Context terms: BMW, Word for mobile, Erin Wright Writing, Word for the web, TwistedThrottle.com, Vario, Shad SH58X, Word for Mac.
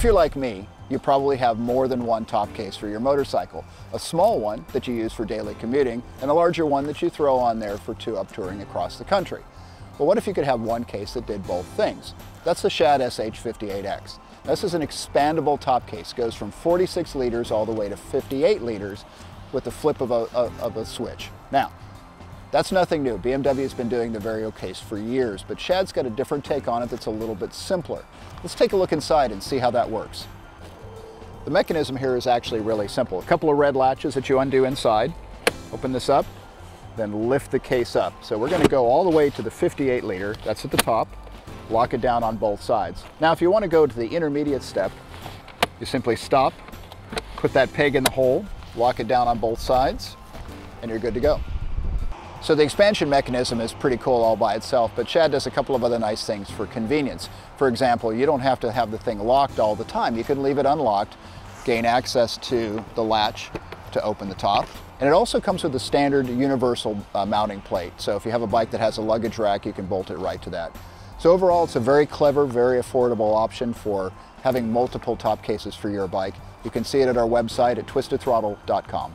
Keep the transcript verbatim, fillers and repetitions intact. If you're like me, you probably have more than one top case for your motorcycle. A small one that you use for daily commuting, and a larger one that you throw on there for two-up touring across the country. But what if you could have one case that did both things? That's the Shad S H fifty-eight X. This is an expandable top case. It goes from forty-six liters all the way to fifty-eight liters with the flip of a, of a switch. Now, that's nothing new. B M W has been doing the Vario case for years, but Shad's got a different take on it that's a little bit simpler. Let's take a look inside and see how that works. The mechanism here is actually really simple. A couple of red latches that you undo inside, open this up, then lift the case up. So we're going to go all the way to the fifty-eight liter, that's at the top, lock it down on both sides. Now if you want to go to the intermediate step, you simply stop, put that peg in the hole, lock it down on both sides, and you're good to go. So the expansion mechanism is pretty cool all by itself, but Shad does a couple of other nice things for convenience. For example, you don't have to have the thing locked all the time. You can leave it unlocked, gain access to the latch to open the top. And it also comes with a standard universal uh, mounting plate. So if you have a bike that has a luggage rack, you can bolt it right to that. So overall, it's a very clever, very affordable option for having multiple top cases for your bike. You can see it at our website at Twisted Throttle dot com.